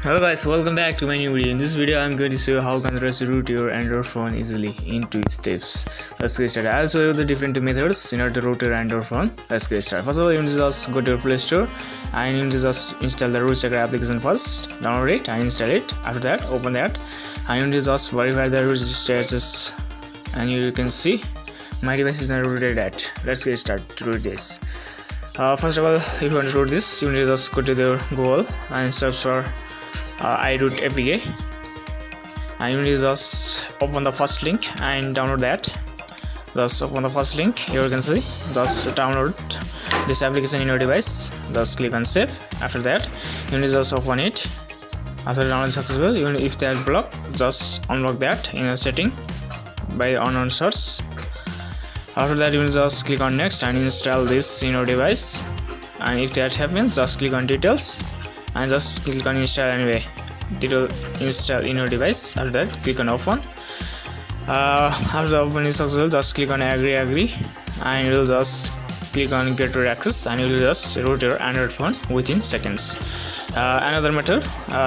Hello guys, welcome back to my new video. In this video I'm going to show you how can root your Android phone easily in 2 steps. Let's get started. I'll show you the different methods in order to root your Android phone. Let's get started. First of all, you need to just go to your Play Store and you need to just install the Root Checker application first. Download it and install it. After that, open that and you need to just verify the root status, and you can see my device is not rooted yet. Let's get started to root this. First of all, if you want to root this, you need to just go to the Google and search for Root APK, and you need to just open the first link and download that. Just open the first link. Here you can see, just download this application in your device. Just click on save. After that, you need to just open it. After download successful, even if that block, just unblock that in your setting by unknown source. After that, you need to just click on next and install this in your device. And if that happens, just click on details and just click on install anyway. Detail install in your device. After that, click on open. After the open is successful, just click on agree, and you'll just click on get root access, and you'll just root your Android phone within seconds. Another method,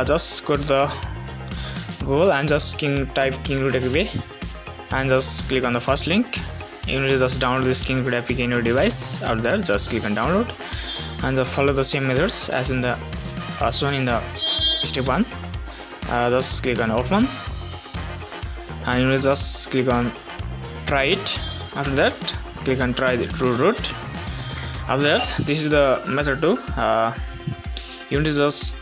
just go to the Google and just type KingRoot APK and just click on the first link. You need to just download this KingRoot APK in your device. After that, just click on download and just follow the same methods as in the first one in the step 1. Just click on open and you will just click on try it. After that, click on try the true root. After that, this is the method 2. You need to just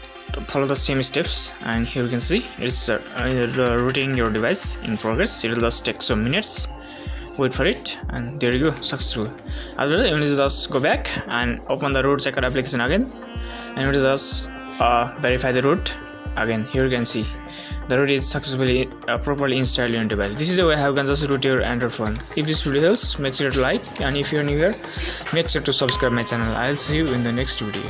follow the same steps, and here you can see it's routing your device in progress. It will just take some minutes. Wait for it, and there you go, successful. After that, you need to just go back and open the Root Checker application again, and you need to just verify the root again. Here you can see the root is successfully properly installed in your device. This is the way how you can just root your Android phone. If this video helps, make sure to like, and if you're new here, make sure to subscribe my channel. I'll see you in the next video.